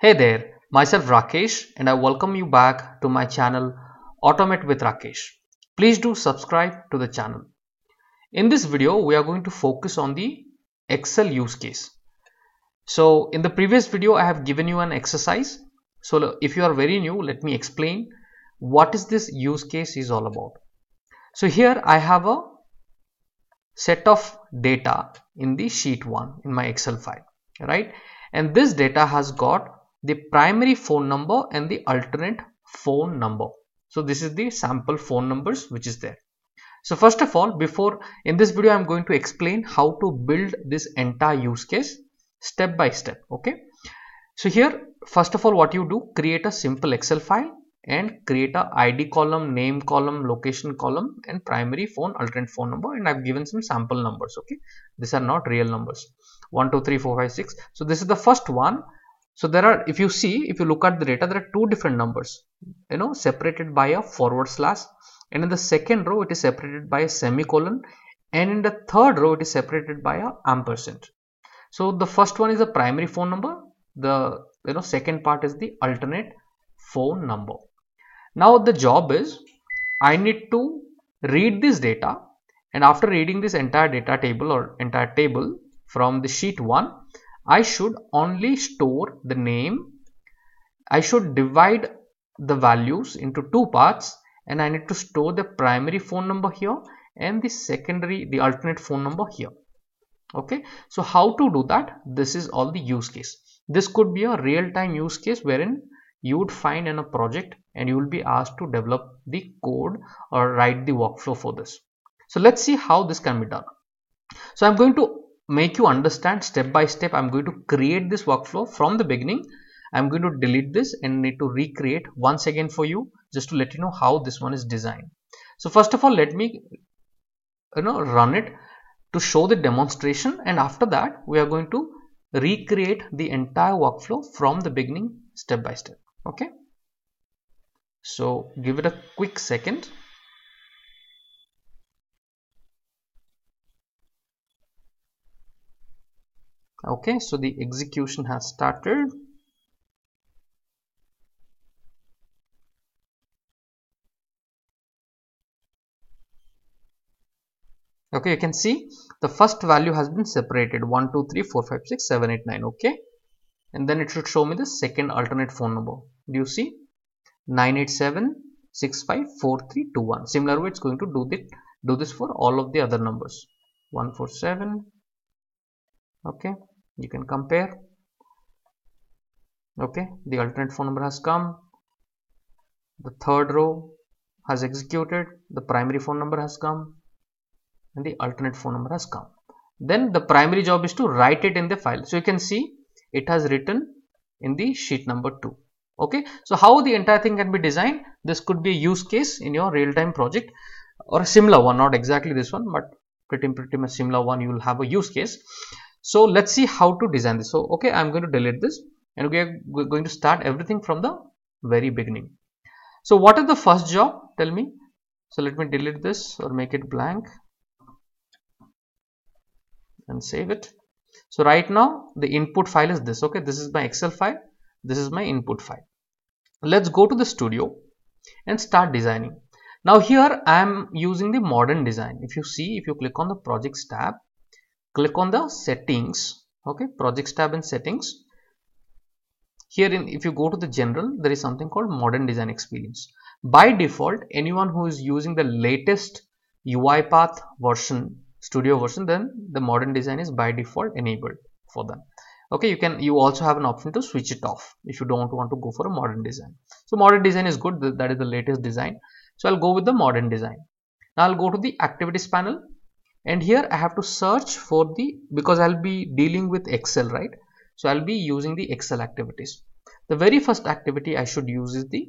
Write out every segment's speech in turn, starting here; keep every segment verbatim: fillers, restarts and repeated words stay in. Hey there, myself Rakesh, and I welcome you back to my channel Automate with Rakesh. Please do subscribe to the channel. In this video, we are going to focus on the Excel use case. So in the previous video, I have given you an exercise. So if you are very new, let me explain what is this use case is all about. So here I have a set of data in the sheet one in my Excel file, right? And this data has got the primary phone number and the alternate phone number. So this is the sample phone numbers which is there. So first of all, before in this video, I'm going to explain how to build this entire use case step by step. Okay. So here, first of all, what you do, create a simple Excel file and create a I D column, name column, location column, and primary phone, alternate phone number. And I've given some sample numbers. Okay. These are not real numbers. one, two, three, four, five, six. So this is the first one. So there are, if you see, if you look at the data, there are two different numbers, you know, separated by a forward slash. And in the second row, it is separated by a semicolon. And in the third row, it is separated by a ampersand. So the first one is the primary phone number. The, you know, second part is the alternate phone number. Now the job is, I need to read this data. And after reading this entire data table or entire table from the sheet one, I should only store the name. I should divide the values into two parts, and I need to store the primary phone number here and the secondary, the alternate phone number here. Okay. So how to do that? This is all the use case. This could be a real-time use case wherein you would find in a project and you will be asked to develop the code or write the workflow for this. So let's see how this can be done. So I'm going to make you understand step by step. I'm going to create this workflow from the beginning. I'm going to delete this and need to recreate once again for you, just to let you know how this one is designed. So first of all, let me, you know, run it to show the demonstration, and after that we are going to recreate the entire workflow from the beginning step by step. Okay, so give it a quick second. Okay, so the execution has started. Okay, you can see the first value has been separated, one, two, three, four, five, six, seven, eight, nine. Okay, and then it should show me the second alternate phone number. Do you see? nine eight seven six five four three two one. Similar way, it's going to do the, do this for all of the other numbers. one four seven. Okay. You can compare. Okay, the alternate phone number has come. The third row has executed. The primary phone number has come. And the alternate phone number has come. Then the primary job is to write it in the file. So you can see it has written in the sheet number two. Okay, so how the entire thing can be designed? This could be a use case in your real-time project or a similar one, not exactly this one, but pretty, pretty much similar one. You will have a use case. So let's see how to design this. So, okay, I'm going to delete this and we are going to start everything from the very beginning. So what is the first job? Tell me. So let me delete this or make it blank and save it. So right now the input file is this. Okay, this is my Excel file. This is my input file. Let's go to the studio and start designing. Now here I'm using the modern design. If you see, if you click on the projects tab, click on the settings. Okay, projects tab and settings. Here in, if you go to the general, there is something called modern design experience. By default, anyone who is using the latest UiPath version, studio version, then the modern design is by default enabled for them. Okay, you can, you also have an option to switch it off if you don't want to go for a modern design. So modern design is good. That is the latest design. So I'll go with the modern design. Now I'll go to the activities panel. And here I have to search for the, because I'll be dealing with Excel, right? So I'll be using the Excel activities. The very first activity I should use is the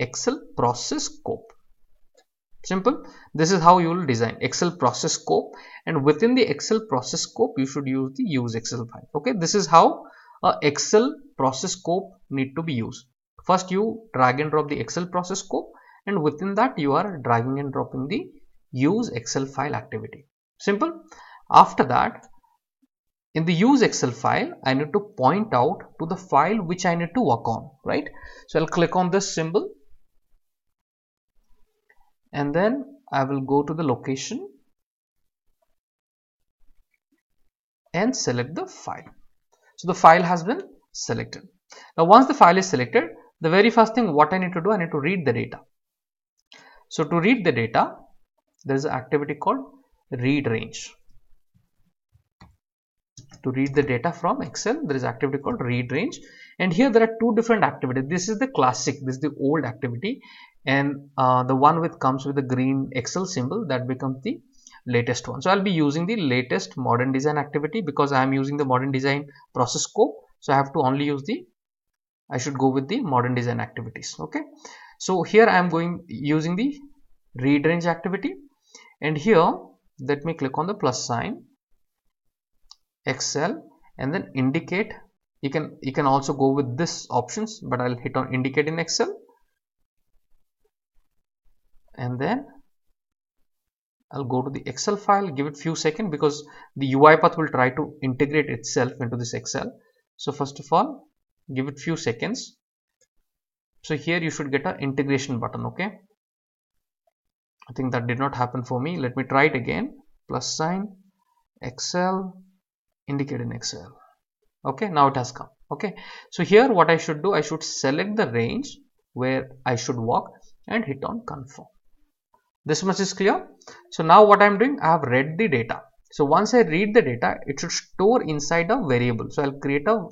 Excel process scope. Simple. This is how you will design Excel process scope. And within the Excel process scope, you should use the use Excel file. Okay. This is how a Excel process scope need to be used. First, you drag and drop the Excel process scope. And within that, you are dragging and dropping the use Excel file activity. Simple. After that, In the use Excel file, I need to point out to the file which I need to work on, right? So I'll click on this symbol and then I will go to the location and select the file. So the file has been selected. Now once the file is selected, the very first thing what I need to do, I need to read the data. So to read the data, there is an activity called read range. To read the data from Excel, there is activity called read range, and here there are two different activities. This is the classic, this is the old activity, and uh, the one which comes with the green Excel symbol, that becomes the latest one. So I'll be using the latest modern design activity because I am using the modern design process scope. So I have to only use the, I should go with the modern design activities. Okay. So here I am going using the read range activity, and here let me click on the plus sign, Excel, and then indicate. You can you can also go with this options, but I'll hit on indicate in Excel, and then I'll go to the Excel file. Give it few seconds because the UiPath will try to integrate itself into this Excel. So first of all, give it few seconds. So here you should get an integration button. Okay, I think that did not happen for me. Let me try it again. Plus sign, Excel, indicate in Excel. Okay, now it has come. Okay, so here what I should do, I should select the range where I should work and hit on confirm. This much is clear. So now what I'm doing, I have read the data. So once I read the data, it should store inside a variable. So I'll create a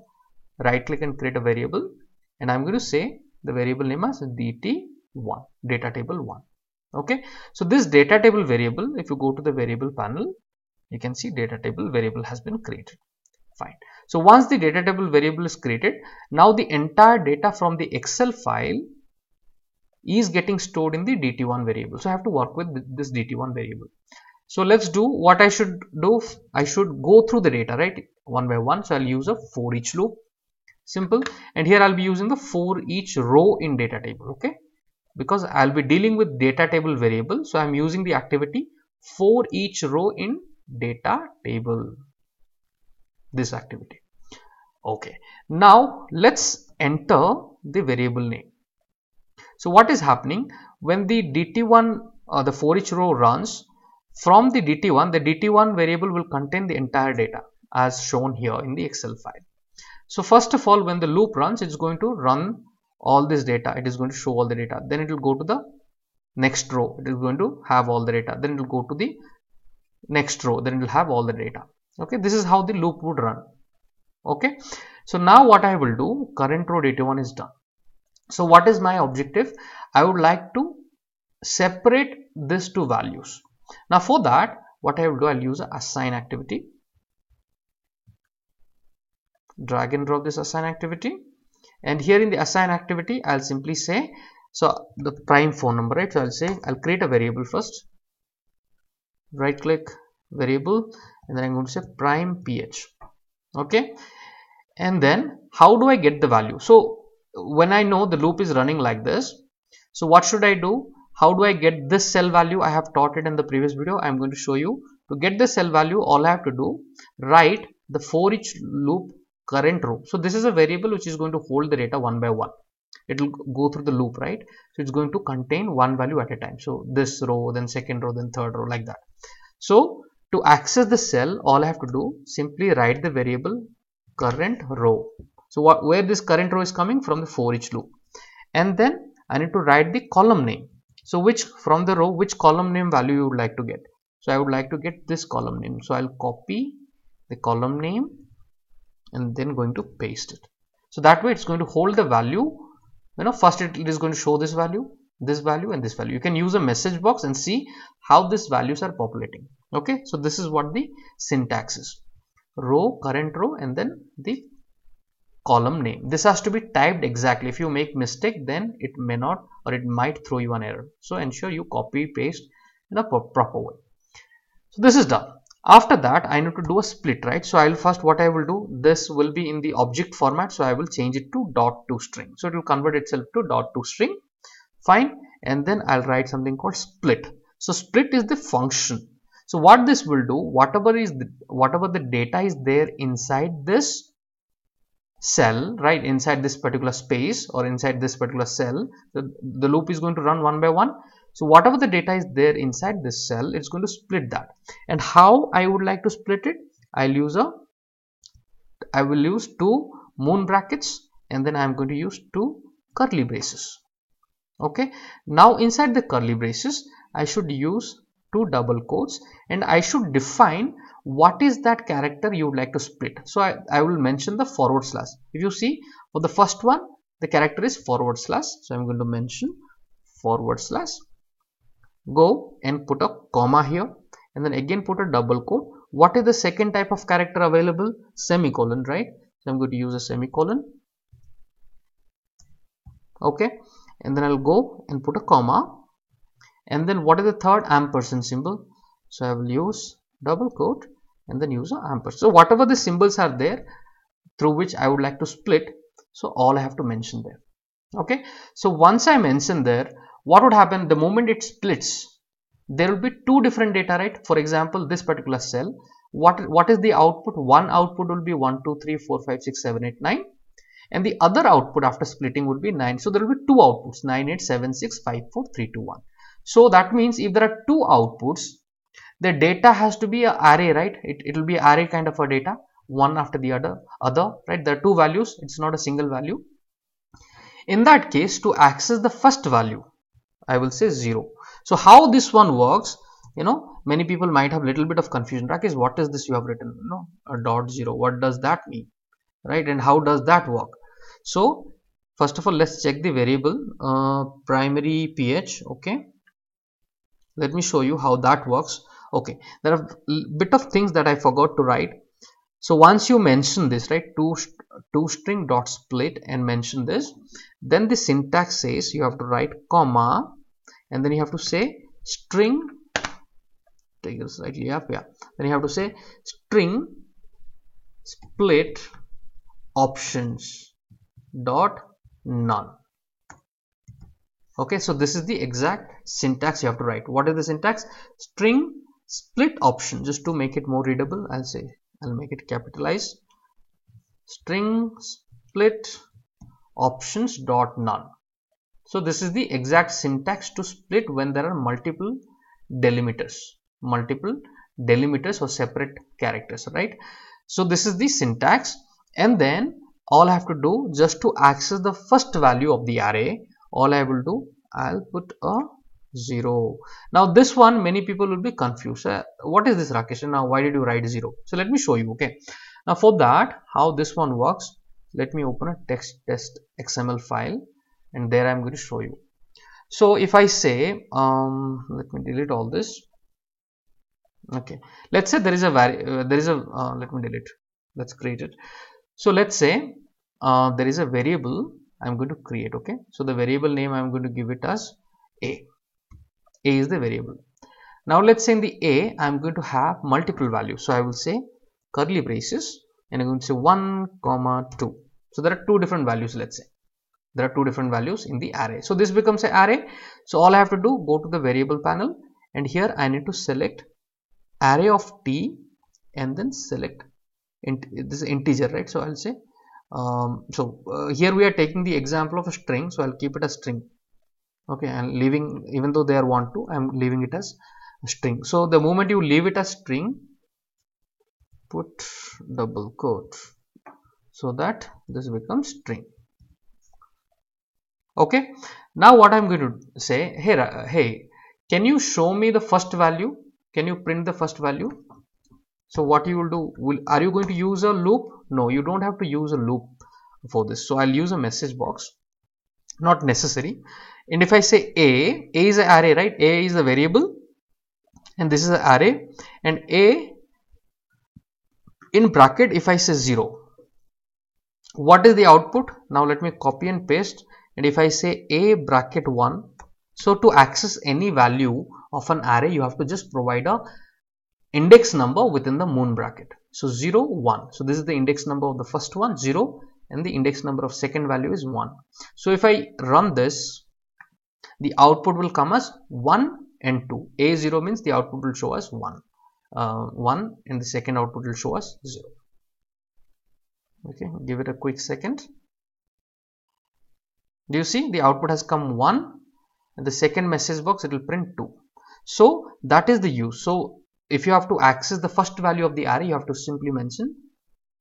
right click and create a variable, and I'm going to say the variable name as D T one, data table one. Okay, so this data table variable, if you go to the variable panel, you can see data table variable has been created. Fine. So once the data table variable is created, now the entire data from the Excel file is getting stored in the D T one variable. So I have to work with this D T one variable. So let's do what I should do. I should go through the data, right? One by one. So I'll use a for each loop. Simple. And here I'll be using the for each row in data table. Okay. Because I'll be dealing with data table variable. So I'm using the activity for each row in data table, this activity. Okay. Now let's enter the variable name. So what is happening when the D T one, uh, the for each row runs from the D T one, the D T one variable will contain the entire data as shown here in the Excel file. So first of all, when the loop runs, it's going to run all this data. It is going to show all the data. Then it will go to the next row. It is going to have all the data. Then it will go to the next row. Then it will have all the data. Okay. This is how the loop would run. Okay. So now what I will do, current row D T one is done. So what is my objective? I would like to separate these two values. Now for that, what I will do, I'll use an assign activity. Drag and drop this assign activity, and here in the assign activity, I'll simply say, so the prime phone number, right? So I'll say, I'll create a variable first. Right click, variable, and then I'm going to say prime P H. Okay. And then how do I get the value? So when I know the loop is running like this, so what should I do? How do I get this cell value? I have taught it in the previous video. I'm going to show you. To get the cell value, all I have to do, write the for each loop current row. So this is a variable which is going to hold the data one by one. It will go through the loop, right? So it's going to contain one value at a time. So this row, then second row, then third row, like that. So to access the cell, all I have to do, simply write the variable current row. So what, where this current row is coming from, the for each loop, and then I need to write the column name. So which from the row, which column name value you would like to get? So I would like to get this column name. So I'll copy the column name and then going to paste it. So that way it's going to hold the value. You know, first it, it is going to show this value, this value, and this value. You can use a message box and see how these values are populating. Okay. So this is what the syntax is: row, current row, and then the column name. This has to be typed exactly. If you make mistake, then it may not, or it might throw you an error. So ensure you copy paste in a proper way. So this is done. After that, I need to do a split, right? So I'll first, what I will do, this will be in the object format. So I will change it to dot to string. So it will convert itself to dot to string. Fine. And then I'll write something called split. So split is the function. So what this will do, whatever is the, whatever the data is there inside this cell, right, inside this particular space or inside this particular cell, the, the loop is going to run one by one. So whatever the data is there inside this cell, it's going to split that. And how I would like to split it, I'll use a, I will use two moon brackets and then I'm going to use two curly braces. Okay, now inside the curly braces, I should use two double quotes and I should define what is that character you would like to split. So I, I will mention the forward slash. If you see, for the first one, the character is forward slash. So I'm going to mention forward slash. Go and put a comma here and then again put a double quote. What is the second type of character available? Semicolon, right? So I'm going to use a semicolon. Okay, and then I'll go and put a comma. And then what is the third? Ampersand symbol. So I will use double quote and then use a ampersand. So whatever the symbols are there through which I would like to split, so all I have to mention there. Okay, so once I mention there, what would happen? The moment it splits, there will be two different data, right? For example, this particular cell, what what is the output? One output will be one, two, three, four, five, six, seven, eight, nine. And the other output after splitting would be nine. So there will be two outputs, nine, eight, seven, six, five, four, three, two, one. So that means if there are two outputs, the data has to be an array, right? It will be array kind of a data, one after the other, other, right? There are two values, it's not a single value. In that case, to access the first value, I will say zero. So how this one works, you know, many people might have a little bit of confusion. Rakesh, what is this you have written? You know, a dot zero, what does that mean? Right, and how does that work? So first of all, let's check the variable uh, primary pH. Okay, let me show you how that works. Okay, there are bit of things that I forgot to write. So once you mention this, right, two two string dot split and mention this, then the syntax says you have to write comma and then you have to say string. Take it slightly up, yeah. Then you have to say string split options dot none. Okay, so this is the exact syntax you have to write. What is the syntax? String split option. Just to make it more readable, I'll say, I'll make it capitalized. String split options dot none. So this is the exact syntax to split when there are multiple delimiters, multiple delimiters or separate characters, right? So this is the syntax. And then all I have to do, just to access the first value of the array, all I will do, I'll put a zero. Now this one, many people will be confused. Uh, what is this, Rakesh? Now why did you write zero? So let me show you. Okay, now for that, how this one works, let me open a text test X M L file and there I'm going to show you. So if I say, um, let me delete all this. Okay, let's say there is a vari uh, there is a uh, let me delete. Let's create it. So let's say uh, there is a variable I'm going to create. Okay, so the variable name I'm going to give it as A. A is the variable. Now let's say in the A I'm going to have multiple values. So I will say curly braces and I'm going to say one comma two. So there are two different values. Let's say there are two different values in the array. So this becomes an array. So all I have to do, go to the variable panel and here I need to select array of T and then select int, this is integer, right? So I'll say um, so uh, here we are taking the example of a string, so I'll keep it as string. Okay, and leaving, even though they are want to, I'm leaving it as string. So the moment you leave it as string, put double quote so that this becomes string. Okay, now what I'm going to say, hey, uh, hey, can you show me the first value? Can you print the first value? So what you will do, will, are you going to use a loop? No, you don't have to use a loop for this. So I'll use a message box, not necessary. And if I say A, A is an array, right? A is a variable and this is an array, and A in bracket, if I say zero, what is the output? Now let me copy and paste. And if I say A bracket one, so to access any value of an array, you have to just provide a index number within the moon bracket. So zero, one. So this is the index number of the first one, zero, and the index number of second value is one. So if I run this, the output will come as one and two. A zero means the output will show as one. uh, one, and the second output will show us zero. Okay, give it a quick second. Do you see the output has come one, and the second message box it will print two. So that is the use. So if you have to access the first value of the array, you have to simply mention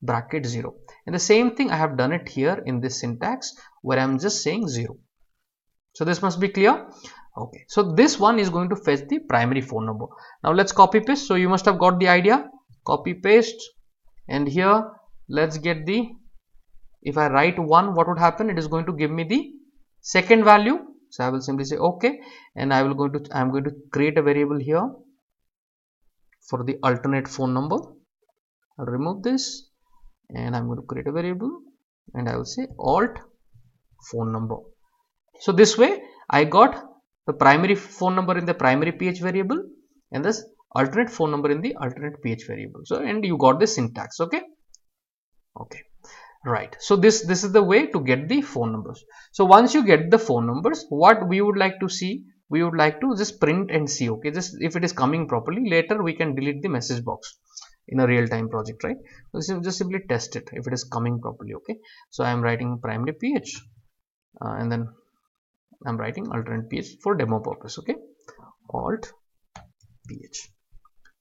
bracket zero. And the same thing I have done it here in this syntax where I'm just saying zero. So this must be clear. Okay, so this one is going to fetch the primary phone number. Now let's copy paste. So you must have got the idea. Copy paste, and here let's get the, if I write one, what would happen? It is going to give me the second value. So I will simply say okay, and I will going to, I'm going to create a variable here for the alternate phone number. I'll remove this, and I'm going to create a variable, and I will say alt phone number. So this way I got the primary phone number in the primary ph variable and this alternate phone number in the alternate ph variable. So, and you got the syntax. Okay. Okay. Right. So this, this is the way to get the phone numbers. So once you get the phone numbers, what we would like to see, we would like to just print and see. Okay. Just if it is coming properly, later we can delete the message box in a real time project, right? So just simply test it if it is coming properly. Okay. So I am writing primary ph uh, and then I'm writing alternate ph for demo purpose. Okay, alt ph.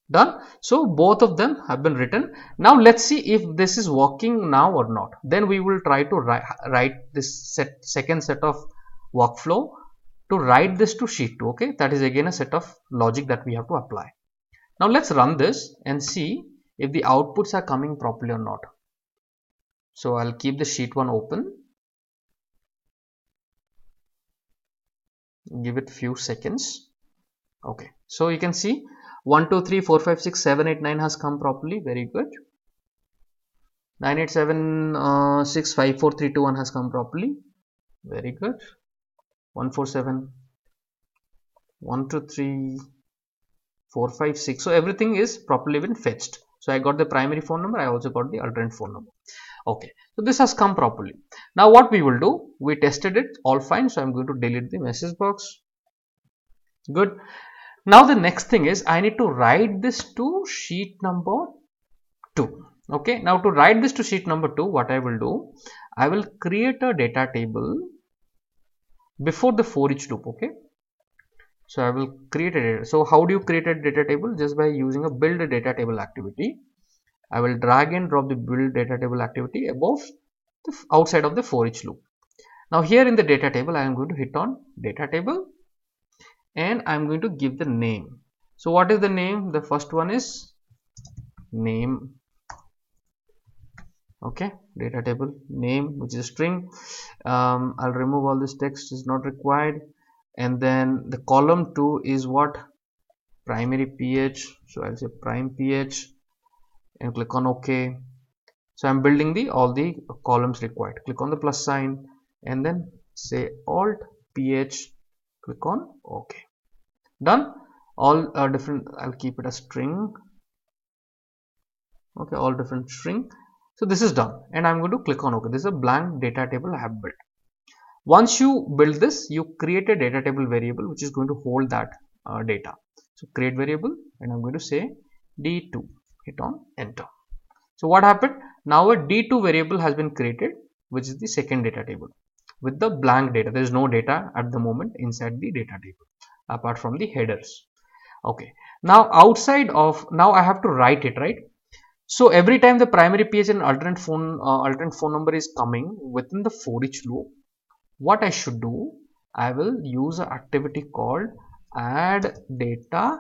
Done. So both of them have been written. Now let's see if this is working now or not. Then we will try to write, write this set, second set of workflow to write this to sheet two. Okay, that is again a set of logic that we have to apply. Now let's run this and see if the outputs are coming properly or not. So I'll keep the sheet one open. Give it few seconds. Okay, so you can see one two three four five six seven eight nine has come properly. Very good. nine eight seven six five four three two one has come properly. Very good. one four seven one two three four five six. So everything is properly been fetched. So I got the primary phone number, I also got the alternate phone number. Okay, so this has come properly. Now what we will do, we tested it, all fine. So I'm going to delete the message box. Good. Now the next thing is I need to write this to sheet number two. Okay, now to write this to sheet number two, what I will do, I will create a data table before the for each loop. Okay, so I will create a data. So how do you create a data table? Just by using a build a data table activity. I will drag and drop the build data table activity above the outside of the for each loop. Now here in the data table, I am going to hit on data table and I am going to give the name. So what is the name? The first one is name. Okay, data table name, which is a string. Um, I'll remove all this text, is not required. And then the column two is what? Primary ph. So I'll say prime ph. And click on OK. So I'm building the all the columns required. Click on the plus sign and then say alt ph. Click on OK. Done. All uh, different. I'll keep it a string. Okay, all different string. So this is done, and I'm going to click on OK. This is a blank data table I have built. Once you build this, you create a data table variable which is going to hold that uh, data. So create variable, and I'm going to say d two. Hit on enter. So what happened? Now a d two variable has been created, which is the second data table with the blank data. There is no data at the moment inside the data table apart from the headers. Okay, now outside of, now I have to write it, right? So every time the primary ph and alternate phone uh, alternate phone number is coming within the for each loop, what I should do, I will use an activity called add data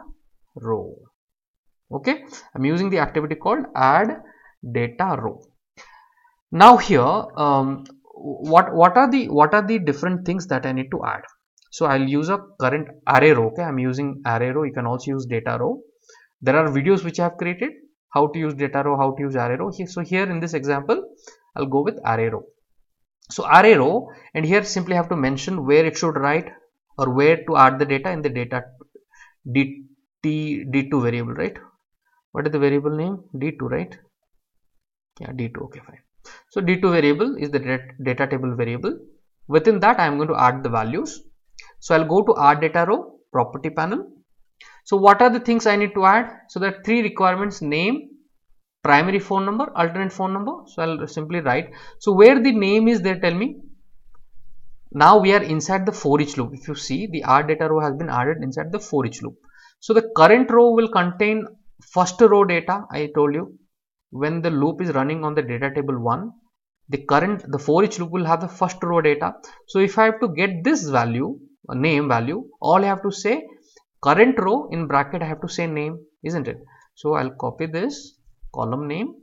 row. Okay, I'm using the activity called add data row. Now here, um, what what are the what are the different things that I need to add? So I'll use a current array row. Okay, I'm using array row. You can also use data row. There are videos which I have created how to use data row, how to use array row. So here in this example, I'll go with array row. So array row, and here simply have to mention where it should write or where to add the data in the data d t d two variable, right? What is the variable name? D two, right? Yeah, D two. Okay, fine. So D two variable is the data table variable. Within that, I am going to add the values. So I'll go to add data row property panel. So what are the things I need to add? So there are three requirements: name, primary phone number, alternate phone number. So I'll simply write. So where the name is, they tell me. Now we are inside the for each loop. If you see, the R data row has been added inside the for each loop. So the current row will contain first row data. I told you when the loop is running on the data table one, the current, the for each loop will have the first row data. So if I have to get this value, a name value, all I have to say current row in bracket, I have to say name, isn't it? So I'll copy this column name,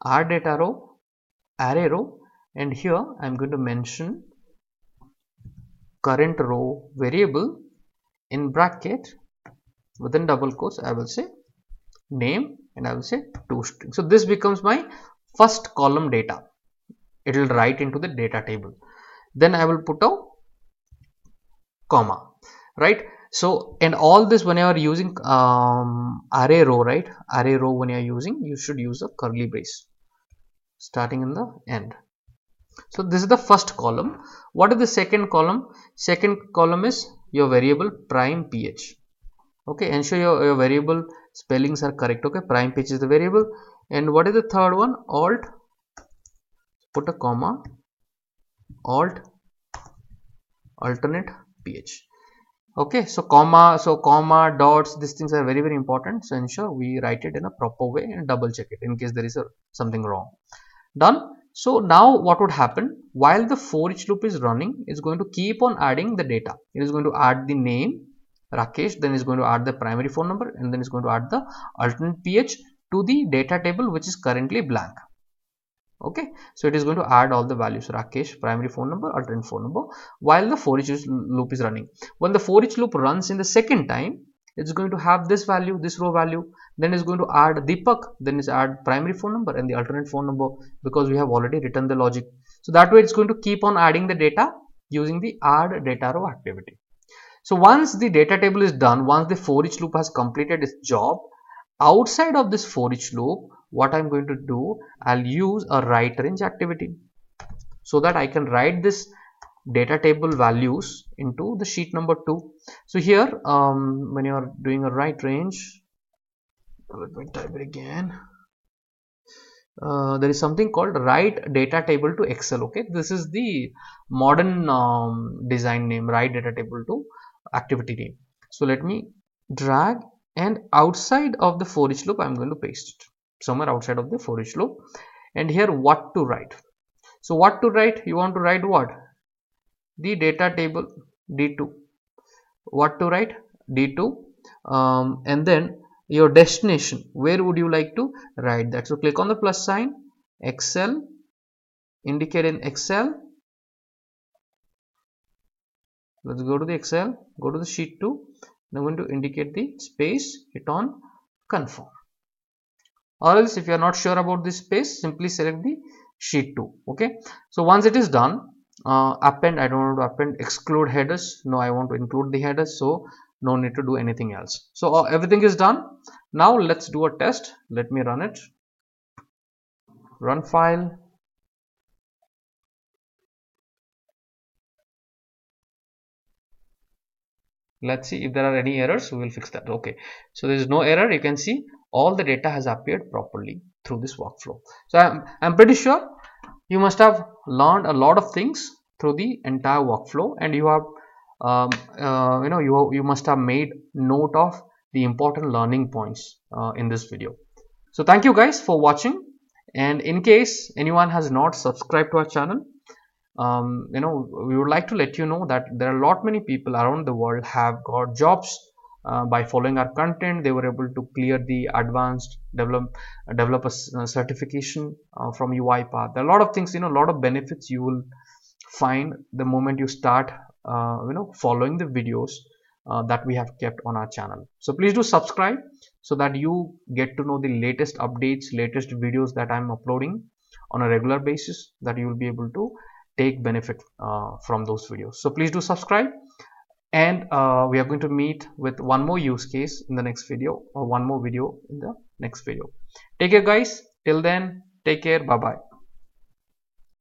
R data row, array row, and here I'm going to mention current row variable in bracket, within double quotes I will say name and I will say two string. So this becomes my first column data. It will write into the data table. Then I will put a comma, right? So, and all this when you are using um, array row, right? Array row when you are using, you should use a curly brace starting in the end. So this is the first column. What is the second column? Second column is your variable prime ph. Okay, ensure your, your variable spellings are correct. Okay, prime ph is the variable. And what is the third one? Alt, put a comma, alt, alternate ph. Okay, so comma, so comma, dots, these things are very, very important. So ensure we write it in a proper way and double check it in case there is a, something wrong. Done. So now what would happen? While the for each loop is running, it's going to keep on adding the data. It is going to add the name, Rakesh, then it's going to add the primary phone number, and then it's going to add the alternate ph to the data table, which is currently blank. Okay, so it is going to add all the values: Rakesh, primary phone number, alternate phone number, while the for each loop is running. When the for each loop runs in the second time, it's going to have this value, this row value, then it's going to add Deepak, then it's add primary phone number and the alternate phone number, because we have already written the logic. So that way it's going to keep on adding the data using the add data row activity. So once the data table is done, once the for each loop has completed its job, outside of this for each loop, what I'm going to do, I'll use a write range activity so that I can write this data table values into the sheet number two. So here um, when you are doing a write range, let me type it again, uh, there is something called write data table to Excel. Okay, this is the modern um, design name, write data table to activity name. So let me drag, and outside of the for each loop I'm going to paste it somewhere outside of the for each loop. And here what to write. So what to write? You want to write what? The data table D two. What to write? D two, um, and then your destination, where would you like to write that? So click on the plus sign, Excel, indicate in Excel. Let's go to the Excel, go to the sheet two. I'm going to indicate the space, hit on confirm. Or else if you are not sure about this space, simply select the sheet two. Okay, so once it is done, Uh, append, I don't want to append, exclude headers, no, I want to include the headers, so no need to do anything else. So uh, everything is done. Now let's do a test. Let me run it. Run file. Let's see if there are any errors, we will fix that. Okay, so there is no error. You can see all the data has appeared properly through this workflow. So I'm, I'm pretty sure you must have learned a lot of things through the entire workflow, and you have um, uh, you know you have, you must have made note of the important learning points uh, in this video. So thank you guys for watching, and in case anyone has not subscribed to our channel, um, you know we would like to let you know that there are a lot many people around the world have got jobs uh, by following our content. They were able to clear the advanced develop developer certification uh, from UiPath. There are a lot of things, you know, a lot of benefits you will find the moment you start uh, you know following the videos uh, that we have kept on our channel. So please do subscribe so that you get to know the latest updates, latest videos that I'm uploading on a regular basis, that you will be able to take benefit uh, from those videos. So please do subscribe, and uh, we are going to meet with one more use case in the next video, or one more video in the next video. Take care guys, till then, take care, bye bye.